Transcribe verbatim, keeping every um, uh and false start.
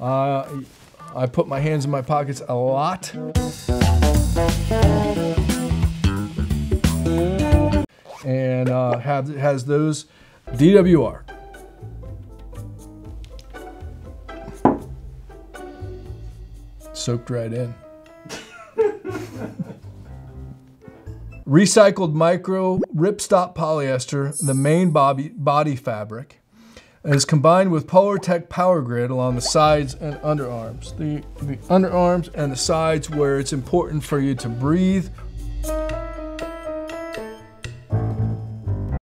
Uh, I put my hands in my pockets a lot. And uh, have, has those D W R. Soaked right in. Recycled micro ripstop polyester, the main body, body fabric, is combined with Polartec Power Grid along the sides and underarms. The, the underarms and the sides where it's important for you to breathe.